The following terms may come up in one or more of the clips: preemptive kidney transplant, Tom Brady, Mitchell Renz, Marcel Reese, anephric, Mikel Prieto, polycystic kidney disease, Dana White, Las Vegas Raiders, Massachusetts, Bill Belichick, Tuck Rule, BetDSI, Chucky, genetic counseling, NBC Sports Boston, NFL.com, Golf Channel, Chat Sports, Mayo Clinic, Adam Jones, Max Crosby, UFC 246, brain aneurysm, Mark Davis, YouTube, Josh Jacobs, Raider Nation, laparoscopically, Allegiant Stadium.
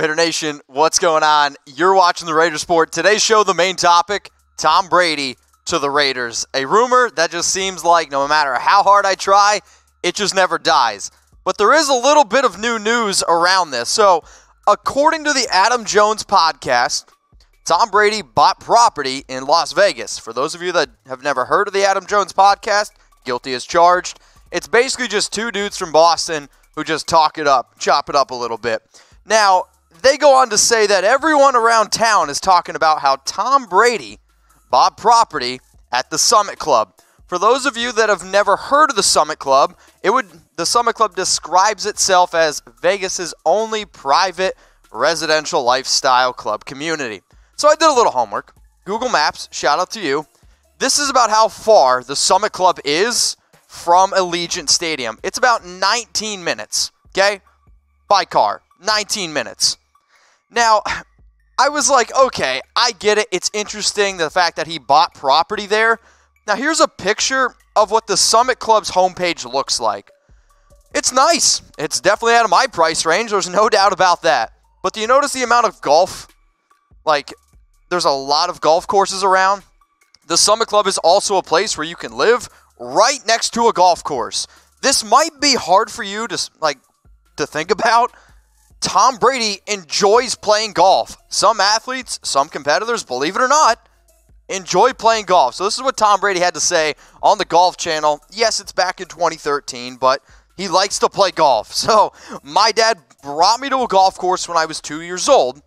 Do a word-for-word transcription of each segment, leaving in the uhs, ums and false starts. Raider Nation, what's going on? You're watching the Raiders Report. Today's show, the main topic, Tom Brady to the Raiders. A rumor that just seems like no matter how hard I try, it just never dies. But there is a little bit of new news around this. So, according to the Adam Jones podcast, Tom Brady bought property in Las Vegas. For those of you that have never heard of the Adam Jones podcast, guilty as charged. It's basically just two dudes from Boston who just talk it up, chop it up a little bit. Now, they go on to say that everyone around town is talking about how Tom Brady bought property at the Summit Club. For those of you that have never heard of the Summit Club, it would the Summit Club describes itself as Vegas's only private residential lifestyle club community. So I did a little homework. Google Maps, shout out to you. This is about how far the Summit Club is from Allegiant Stadium. It's about nineteen minutes, okay? By car, nineteen minutes. Now, I was like, okay, I get it. It's interesting, the fact that he bought property there. Now, here's a picture of what the Summit Club's homepage looks like. It's nice. It's definitely out of my price range. There's no doubt about that. But do you notice the amount of golf? Like, there's a lot of golf courses around. The Summit Club is also a place where you can live right next to a golf course. This might be hard for you to, like, to think about. Tom Brady enjoys playing golf. Some athletes, some competitors, believe it or not, enjoy playing golf. So this is what Tom Brady had to say on the Golf Channel. Yes, it's back in twenty thirteen, but he likes to play golf. So my dad brought me to a golf course when I was two years old,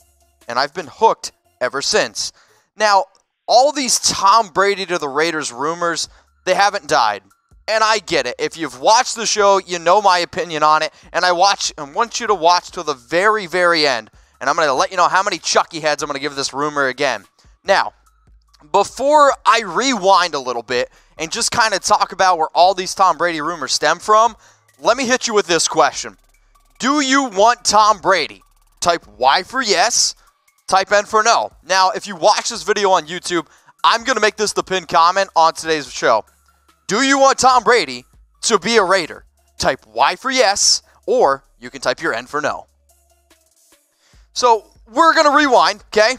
and I've been hooked ever since. Now, all these Tom Brady to the Raiders rumors, they haven't died. And I get it. If you've watched the show, you know my opinion on it. And I watch and want you to watch till the very, very end. And I'm going to let you know how many Chucky heads I'm going to give this rumor again. Now, before I rewind a little bit and just kind of talk about where all these Tom Brady rumors stem from, let me hit you with this question. Do you want Tom Brady? Type Y for yes, type N for no. Now, if you watch this video on YouTube, I'm going to make this the pinned comment on today's show. Do you want Tom Brady to be a Raider? Type Y for yes, or you can type your N for no. So we're going to rewind, okay?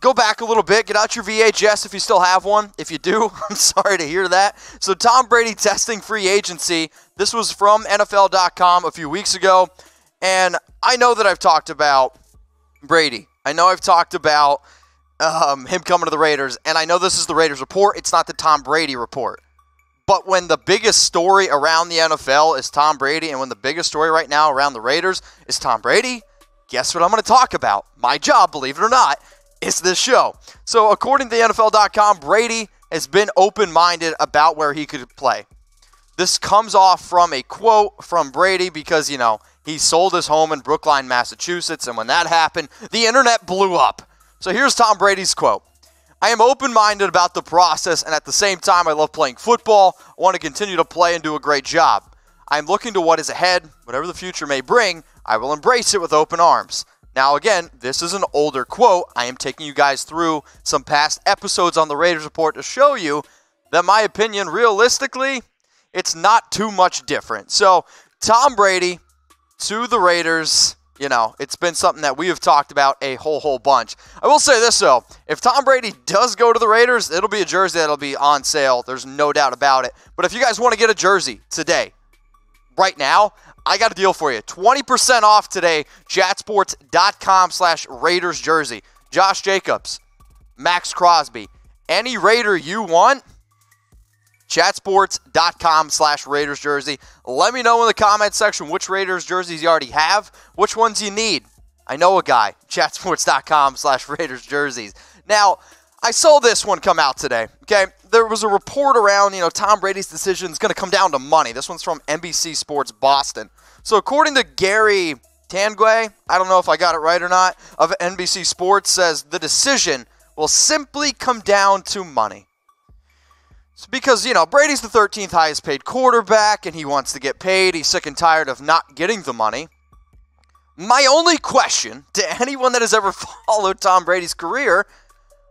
Go back a little bit. Get out your V H S if you still have one. If you do, I'm sorry to hear that. So Tom Brady testing free agency. This was from N F L dot com a few weeks ago. And I know that I've talked about Brady. I know I've talked about um, him coming to the Raiders. And I know this is the Raiders Report. It's not the Tom Brady Report. But when the biggest story around the N F L is Tom Brady, and when the biggest story right now around the Raiders is Tom Brady, guess what I'm going to talk about? My job, believe it or not, is this show. So according to N F L dot com, Brady has been open-minded about where he could play. This comes off from a quote from Brady because, you know, he sold his home in Brookline, Massachusetts, and when that happened, the internet blew up. So here's Tom Brady's quote. I am open-minded about the process, and at the same time, I love playing football. I want to continue to play and do a great job. I am looking to what is ahead. Whatever the future may bring, I will embrace it with open arms. Now, again, this is an older quote. I am taking you guys through some past episodes on the Raiders Report to show you that my opinion, realistically, it's not too much different. So, Tom Brady to the Raiders. You know, it's been something that we have talked about a whole, whole bunch. I will say this, though. If Tom Brady does go to the Raiders, it'll be a jersey that'll be on sale. There's no doubt about it. But if you guys want to get a jersey today, right now, I got a deal for you. twenty percent off today, chatsports.com slash Raiders jersey. Josh Jacobs, Max Crosby, any Raider you want, chatsports.com slash Raiders jersey. Let me know in the comment section which Raiders jerseys you already have, which ones you need. I know a guy, chatsports.com slash Raiders jerseys. Now, I saw this one come out today, okay? There was a report around, you know, Tom Brady's decision is going to come down to money. This one's from N B C Sports Boston. So according to Gary Tanguay, I don't know if I got it right or not, of N B C Sports says the decision will simply come down to money. Because, you know, Brady's the thirteenth highest paid quarterback, and he wants to get paid. He's sick and tired of not getting the money. My only question to anyone that has ever followed Tom Brady's career,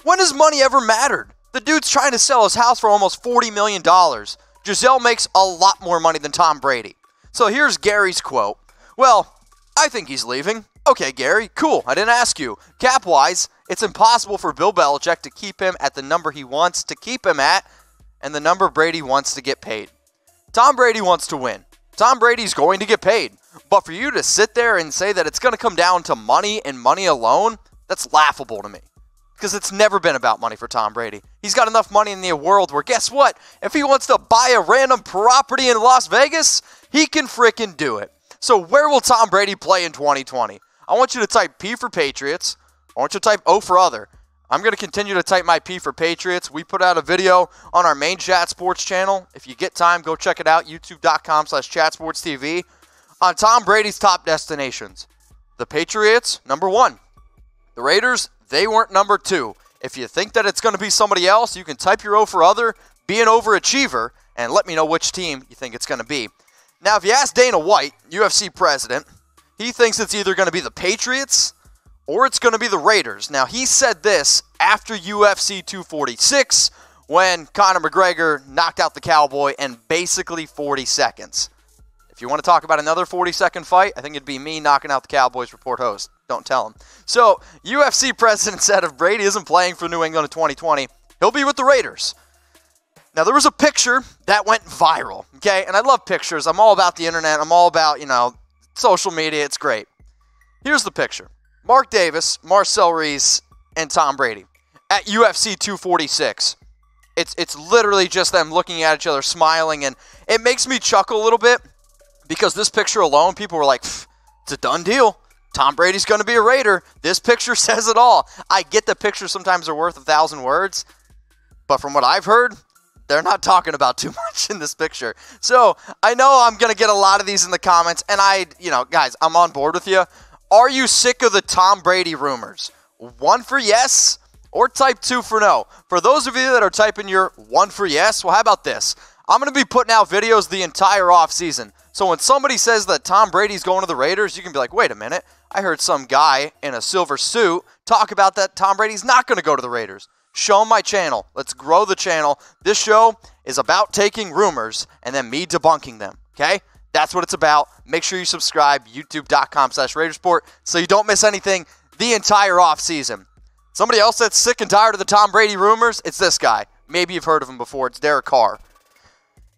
when has money ever mattered? The dude's trying to sell his house for almost forty million dollars. Giselle makes a lot more money than Tom Brady. So here's Gary's quote. Well, I think he's leaving. Okay, Gary, cool. I didn't ask you. Cap-wise, it's impossible for Bill Belichick to keep him at the number he wants to keep him at and the number Brady wants to get paid. Tom Brady wants to win. Tom Brady's going to get paid. But for you to sit there and say that it's going to come down to money and money alone, that's laughable to me. Because it's never been about money for Tom Brady. He's got enough money in the world where, guess what? If he wants to buy a random property in Las Vegas, he can frickin' do it. So where will Tom Brady play in twenty twenty? I want you to type P for Patriots. I want you to type O for other. I'm going to continue to type my P for Patriots. We put out a video on our main Chat Sports channel. If you get time, go check it out. YouTube dot com slash Chat Sports T V. On Tom Brady's top destinations. The Patriots, number one. The Raiders, they weren't number two. If you think that it's going to be somebody else, you can type your O for other, be an overachiever, and let me know which team you think it's going to be. Now, if you ask Dana White, U F C president, he thinks it's either going to be the Patriots or it's going to be the Raiders. Now, he said this after U F C two forty-six when Conor McGregor knocked out the Cowboy in basically forty seconds. If you want to talk about another forty-second fight, I think it'd be me knocking out the Cowboys Report host. Don't tell him. So, U F C president said if Brady isn't playing for New England in twenty twenty, he'll be with the Raiders. Now, there was a picture that went viral, okay? And I love pictures. I'm all about the internet. I'm all about, you know, social media. It's great. Here's the picture. Mark Davis, Marcel Reese, and Tom Brady at U F C two forty-six. It's, it's literally just them looking at each other, smiling, and it makes me chuckle a little bit because this picture alone, people were like, it's a done deal. Tom Brady's going to be a Raider. This picture says it all. I get the pictures sometimes are worth a thousand words, but from what I've heard, they're not talking about too much in this picture. So I know I'm going to get a lot of these in the comments, and I, you know, guys, I'm on board with you. Are you sick of the Tom Brady rumors? One for yes or type two for no. For those of you that are typing your one for yes, well, how about this? I'm going to be putting out videos the entire offseason. So when somebody says that Tom Brady's going to the Raiders, you can be like, wait a minute. I heard some guy in a silver suit talk about that Tom Brady's not going to go to the Raiders. Show my channel. Let's grow the channel. This show is about taking rumors and then me debunking them, okay? That's what it's about. Make sure you subscribe, YouTube dot com slash Raiders Report, so you don't miss anything the entire offseason. Somebody else that's sick and tired of the Tom Brady rumors, it's this guy. Maybe you've heard of him before. It's Derek Carr.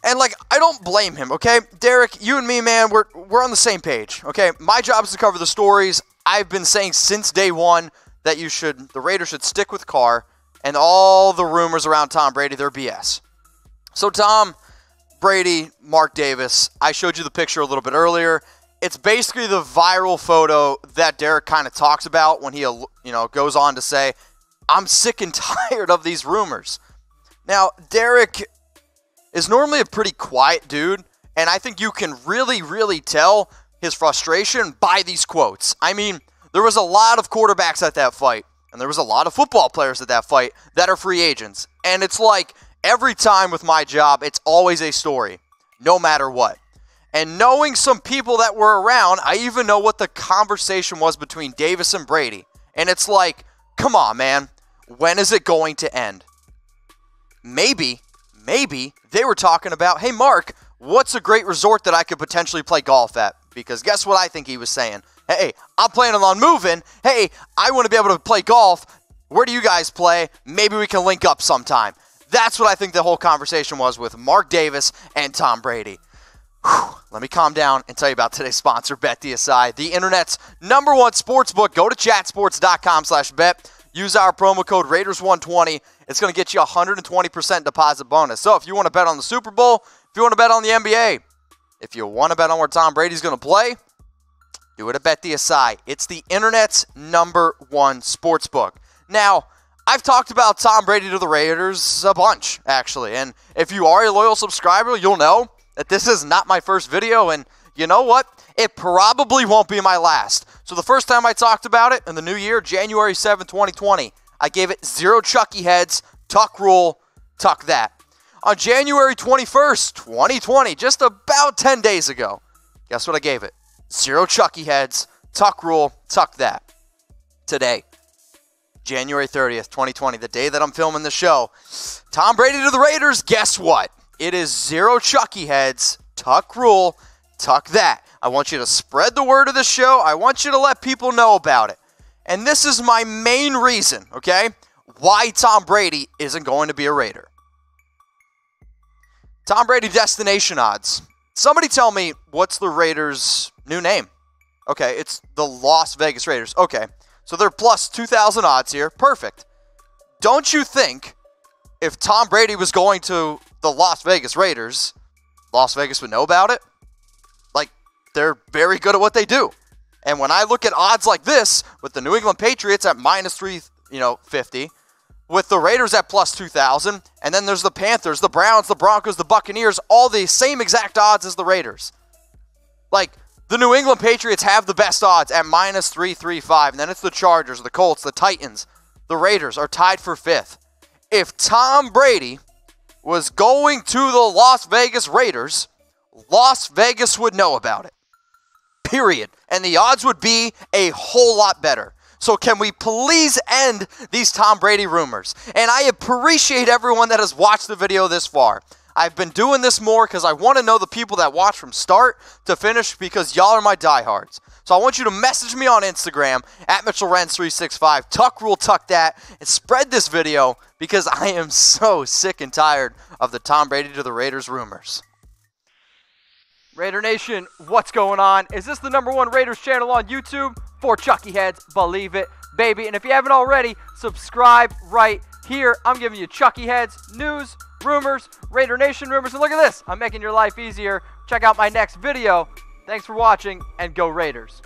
And, like, I don't blame him, okay? Derek, you and me, man, we're, we're on the same page, okay? My job is to cover the stories. I've been saying since day one that you should, the Raiders should stick with Carr, and all the rumors around Tom Brady, they're B S. So Tom Brady, Mark Davis, I showed you the picture a little bit earlier. It's basically the viral photo that Derek kind of talks about when he, you know, goes on to say, I'm sick and tired of these rumors. Now, Derek is normally a pretty quiet dude, and I think you can really, really tell his frustration by these quotes. I mean, there was a lot of quarterbacks at that fight, and there was a lot of football players at that fight that are free agents. And it's like every time with my job, it's always a story, no matter what. And knowing some people that were around, I even know what the conversation was between Davis and Brady. And it's like, come on, man, when is it going to end? Maybe. Maybe they were talking about, hey, Mark, what's a great resort that I could potentially play golf at? Because guess what I think he was saying? Hey, I'm planning on moving. Hey, I want to be able to play golf. Where do you guys play? Maybe we can link up sometime. That's what I think the whole conversation was with Mark Davis and Tom Brady. Whew. Let me calm down and tell you about today's sponsor, BetDSI, the internet's number one sportsbook. Go to chat sports dot com slash bet. Use our promo code Raiders one twenty. It's going to get you a one hundred twenty percent deposit bonus. So if you want to bet on the Super Bowl, if you want to bet on the N B A, if you want to bet on where Tom Brady's going to play, do it at BetDSI. It's the internet's number one sportsbook. Now, I've talked about Tom Brady to the Raiders a bunch, actually. And if you are a loyal subscriber, you'll know that this is not my first video. And you know what? It probably won't be my last. So the first time I talked about it in the new year, January seventh, twenty twenty, I gave it zero Chucky heads, Tuck Rule, Tuck That. On January twenty-first, twenty twenty, just about ten days ago, guess what I gave it? Zero Chucky heads, Tuck Rule, Tuck That. Today, January thirtieth, twenty twenty, the day that I'm filming the show, Tom Brady to the Raiders, guess what? It is zero Chucky heads, Tuck Rule, tuck that. I want you to spread the word of the show. I want you to let people know about it. And this is my main reason, okay, why Tom Brady isn't going to be a Raider. Tom Brady destination odds. Somebody tell me, what's the Raiders' new name? Okay, it's the Las Vegas Raiders. Okay, so they're plus two thousand odds here. Perfect. Don't you think if Tom Brady was going to the Las Vegas Raiders, Las Vegas would know about it? Like, they're very good at what they do. And when I look at odds like this, with the New England Patriots at minus three, you know, fifty, with the Raiders at plus two thousand, and then there's the Panthers, the Browns, the Broncos, the Buccaneers, all the same exact odds as the Raiders. Like, the New England Patriots have the best odds at minus three thirty-five, and then it's the Chargers, the Colts, the Titans. The Raiders are tied for fifth. If Tom Brady was going to the Las Vegas Raiders, Las Vegas would know about it. Period. And the odds would be a whole lot better. So can we please end these Tom Brady rumors? And I appreciate everyone that has watched the video this far. I've been doing this more because I want to know the people that watch from start to finish, because y'all are my diehards. So I want you to message me on Instagram, at Mitchell Renz three sixty-five, Tuck Rule, Tuck That, and spread this video, because I am so sick and tired of the Tom Brady to the Raiders rumors. Raider Nation, what's going on? Is this the number one Raiders channel on YouTube? For Chucky Heads, believe it, baby. And if you haven't already, subscribe right here. I'm giving you Chucky Heads news, rumors, Raider Nation rumors, and look at this. I'm making your life easier. Check out my next video. Thanks for watching, and go Raiders.